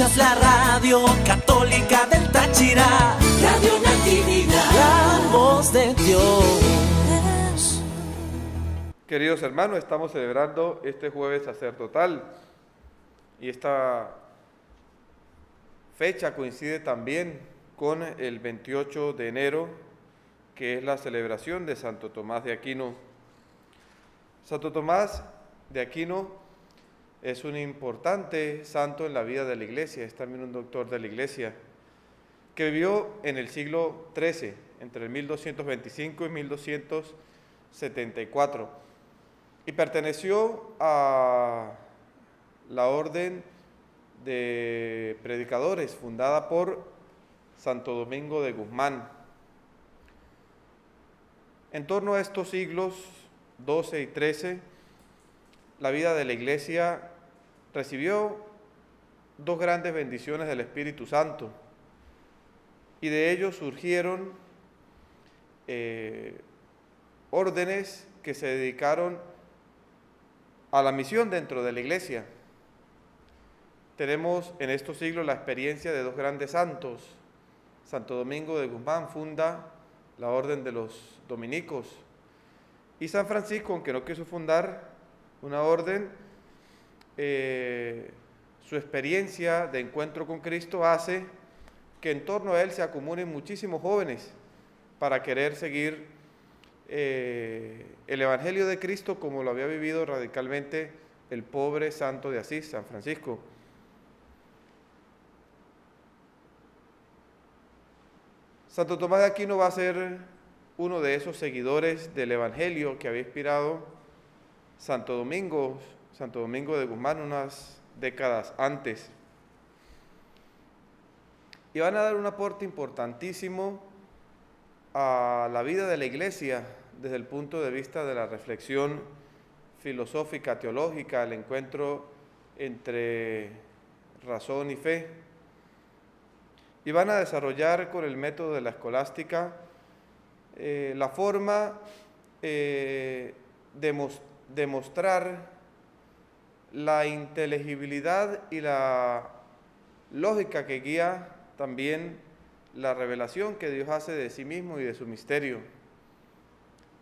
Escuchas la radio católica del Táchira, Radio Natividad, la voz de Dios. Queridos hermanos, estamos celebrando este jueves sacerdotal y esta fecha coincide también con el 28 de enero, que es la celebración de Santo Tomás de Aquino. Santo Tomás de Aquino es un importante santo en la vida de la Iglesia, es también un doctor de la Iglesia, que vivió en el siglo XIII, entre el 1225 y 1274, y perteneció a la orden de predicadores fundada por Santo Domingo de Guzmán. En torno a estos siglos XII y XIII, la vida de la Iglesia recibió dos grandes bendiciones del Espíritu Santo, y de ellos surgieron órdenes que se dedicaron a la misión dentro de la Iglesia. Tenemos en estos siglos la experiencia de dos grandes santos. Santo Domingo de Guzmán funda la Orden de los Dominicos, y San Francisco, aunque no quiso fundar una orden, su experiencia de encuentro con Cristo hace que en torno a él se acumulen muchísimos jóvenes para querer seguir el Evangelio de Cristo como lo había vivido radicalmente el pobre santo de Asís, San Francisco. Santo Tomás de Aquino va a ser uno de esos seguidores del Evangelio que había inspirado Santo Domingo de Guzmán unas décadas antes. Y van a dar un aporte importantísimo a la vida de la Iglesia desde el punto de vista de la reflexión filosófica, teológica, el encuentro entre razón y fe. Y van a desarrollar con el método de la escolástica la forma demostrar la inteligibilidad y la lógica que guía también la revelación que Dios hace de sí mismo y de su misterio.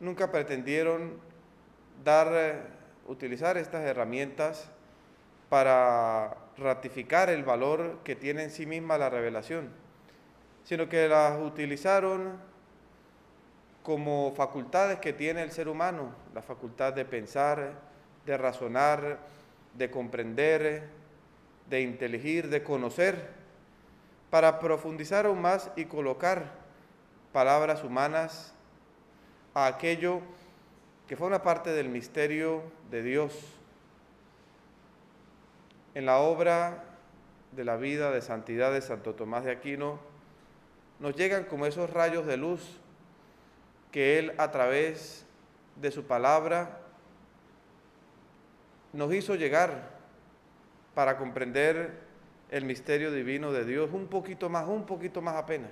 Nunca pretendieron utilizar estas herramientas para ratificar el valor que tiene en sí misma la revelación, sino que las utilizaron como facultades que tiene el ser humano, la facultad de pensar, de razonar, de comprender, de inteligir, de conocer, para profundizar aún más y colocar palabras humanas a aquello que fue una parte del misterio de Dios. En la obra de la vida de santidad de Santo Tomás de Aquino nos llegan como esos rayos de luz que él, a través de su palabra, nos hizo llegar para comprender el misterio divino de Dios un poquito más apenas,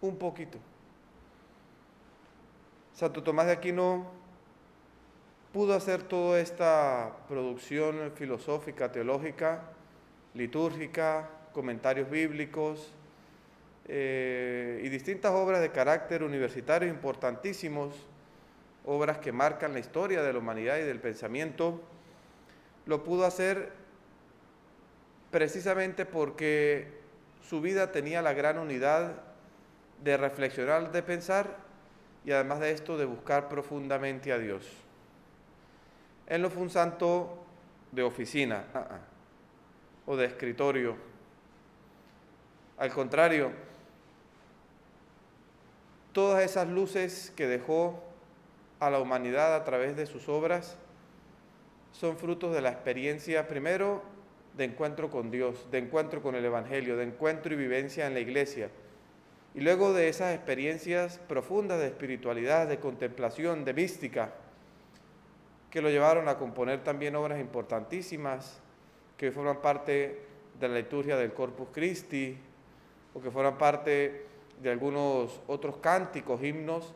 un poquito. Santo Tomás de Aquino pudo hacer toda esta producción filosófica, teológica, litúrgica, comentarios bíblicos, y distintas obras de carácter universitario importantísimos, obras que marcan la historia de la humanidad y del pensamiento. Lo pudo hacer precisamente porque su vida tenía la gran unidad de reflexionar, de pensar, y además de esto de buscar profundamente a Dios. Él no fue un santo de oficina o de escritorio, al contrario. Todas esas luces que dejó a la humanidad a través de sus obras son frutos de la experiencia, primero, de encuentro con Dios, de encuentro con el Evangelio, de encuentro y vivencia en la Iglesia. Y luego de esas experiencias profundas de espiritualidad, de contemplación, de mística, que lo llevaron a componer también obras importantísimas que forman parte de la liturgia del Corpus Christi o que forman parte de algunos otros cánticos, himnos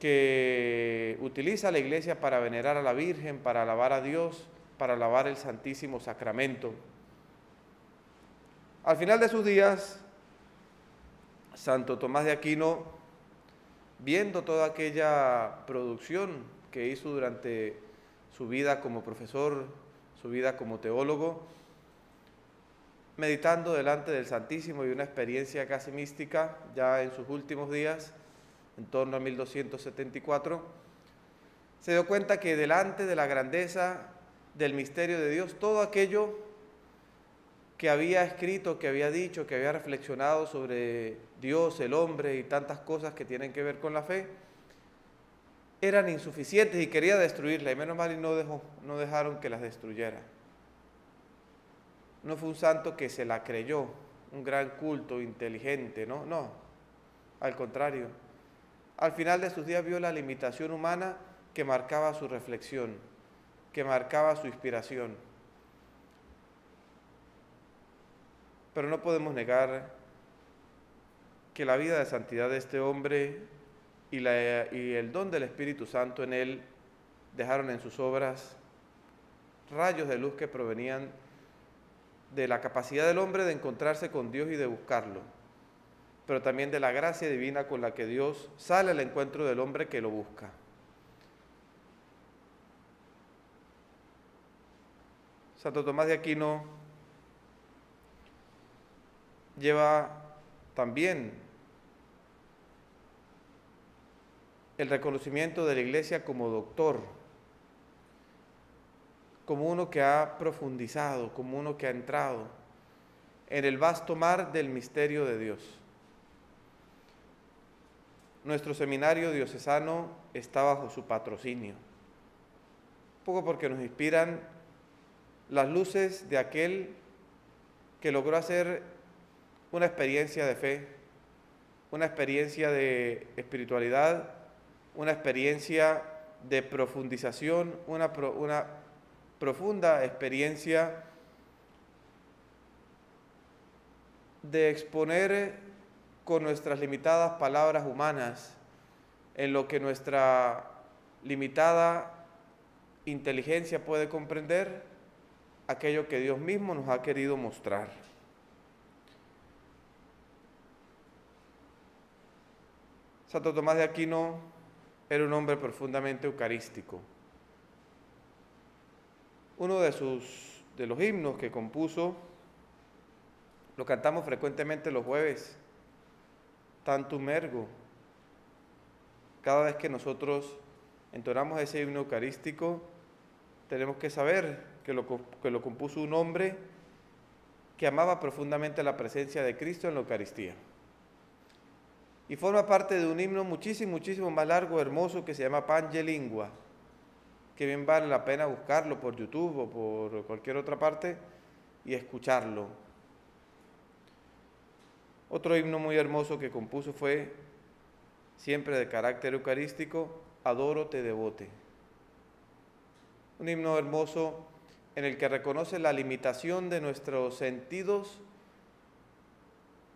que utiliza la Iglesia para venerar a la Virgen, para alabar a Dios, para alabar el Santísimo Sacramento. Al final de sus días, Santo Tomás de Aquino, viendo toda aquella producción que hizo durante su vida como profesor, su vida como teólogo, meditando delante del Santísimo y una experiencia casi mística, ya en sus últimos días, en torno a 1274, se dio cuenta que delante de la grandeza del misterio de Dios, todo aquello que había escrito, que había dicho, que había reflexionado sobre Dios, el hombre y tantas cosas que tienen que ver con la fe, eran insuficientes y quería destruirla, y menos mal y no dejaron que las destruyera. No fue un santo que se la creyó, un gran culto, inteligente, no, al contrario. Al final de sus días vio la limitación humana que marcaba su reflexión, que marcaba su inspiración. Pero no podemos negar que la vida de santidad de este hombre y el don del Espíritu Santo en él dejaron en sus obras rayos de luz que provenían de la capacidad del hombre de encontrarse con Dios y de buscarlo, pero también de la gracia divina con la que Dios sale al encuentro del hombre que lo busca. Santo Tomás de Aquino lleva también el reconocimiento de la Iglesia como doctor, como uno que ha profundizado, como uno que ha entrado en el vasto mar del misterio de Dios. Nuestro seminario diocesano está bajo su patrocinio, un poco porque nos inspiran las luces de aquel que logró hacer una experiencia de fe, una experiencia de espiritualidad, una experiencia de profundización, una profunda experiencia de exponer con nuestras limitadas palabras humanas, en lo que nuestra limitada inteligencia puede comprender, aquello que Dios mismo nos ha querido mostrar. Santo Tomás de Aquino era un hombre profundamente eucarístico. Uno de los himnos que compuso, lo cantamos frecuentemente los jueves, Tantum ergo. Cada vez que nosotros entonamos ese himno eucarístico, tenemos que saber que lo compuso un hombre que amaba profundamente la presencia de Cristo en la Eucaristía. Y forma parte de un himno muchísimo más largo, hermoso, que se llama Pange Lingua, que bien vale la pena buscarlo por YouTube o por cualquier otra parte y escucharlo. Otro himno muy hermoso que compuso fue, siempre de carácter eucarístico, Adoro te devote. Un himno hermoso en el que reconoce la limitación de nuestros sentidos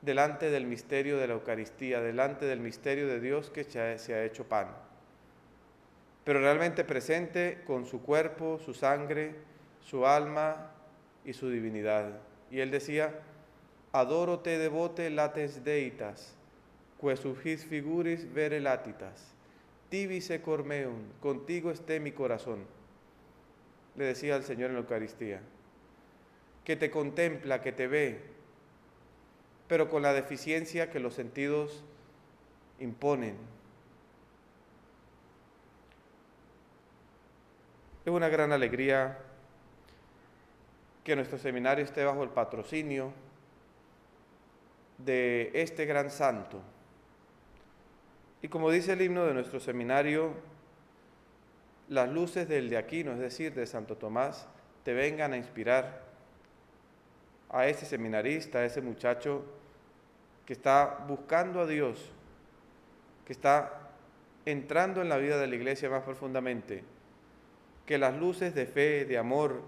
delante del misterio de la Eucaristía, delante del misterio de Dios que se ha hecho pan, pero realmente presente con su cuerpo, su sangre, su alma y su divinidad. Y él decía: Adoro te devote lates deitas, que subgis figuris vere latitas, tibice cormeum, contigo esté mi corazón. Le decía al Señor en la Eucaristía, que te contempla, que te ve, pero con la deficiencia que los sentidos imponen. Es una gran alegría que nuestro seminario esté bajo el patrocinio de este gran santo. Y como dice el himno de nuestro seminario, las luces del de Aquino, es decir, de Santo Tomás, te vengan a inspirar a ese seminarista, a ese muchacho que está buscando a Dios, que está entrando en la vida de la Iglesia más profundamente, que las luces de fe, de amor,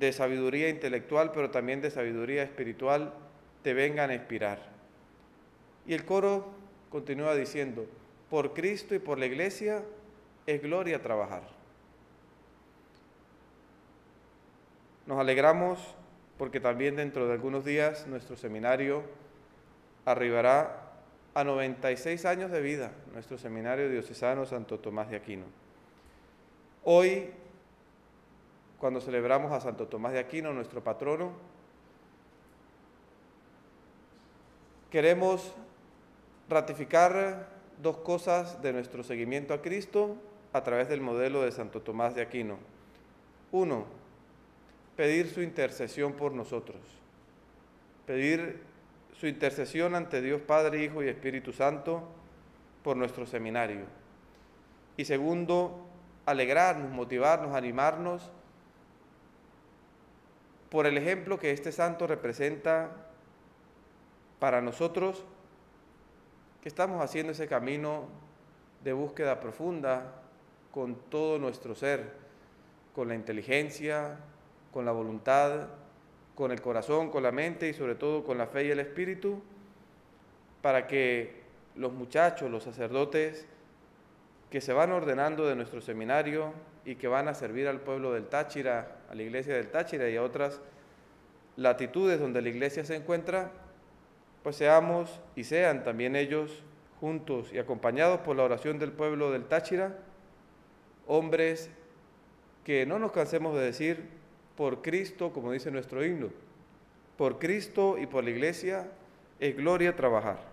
de sabiduría intelectual, pero también de sabiduría espiritual, te vengan a inspirar. Y el coro continúa diciendo: por Cristo y por la Iglesia es gloria trabajar. Nos alegramos porque también dentro de algunos días nuestro seminario arribará a 96 años de vida, nuestro seminario diocesano Santo Tomás de Aquino. Hoy, cuando celebramos a Santo Tomás de Aquino, nuestro patrono, queremos ratificar dos cosas de nuestro seguimiento a Cristo a través del modelo de Santo Tomás de Aquino. Uno, pedir su intercesión por nosotros, pedir su intercesión ante Dios Padre, Hijo y Espíritu Santo por nuestro seminario. Y segundo, alegrarnos, motivarnos, animarnos por el ejemplo que este santo representa para nosotros, que estamos haciendo ese camino de búsqueda profunda con todo nuestro ser, con la inteligencia, con la voluntad, con el corazón, con la mente y sobre todo con la fe y el espíritu, para que los muchachos, los sacerdotes que se van ordenando de nuestro seminario y que van a servir al pueblo del Táchira, a la iglesia del Táchira y a otras latitudes donde la iglesia se encuentra, pues seamos y sean también ellos, juntos y acompañados por la oración del pueblo del Táchira, hombres que no nos cansemos de decir, por Cristo, como dice nuestro himno, por Cristo y por la Iglesia es gloria trabajar.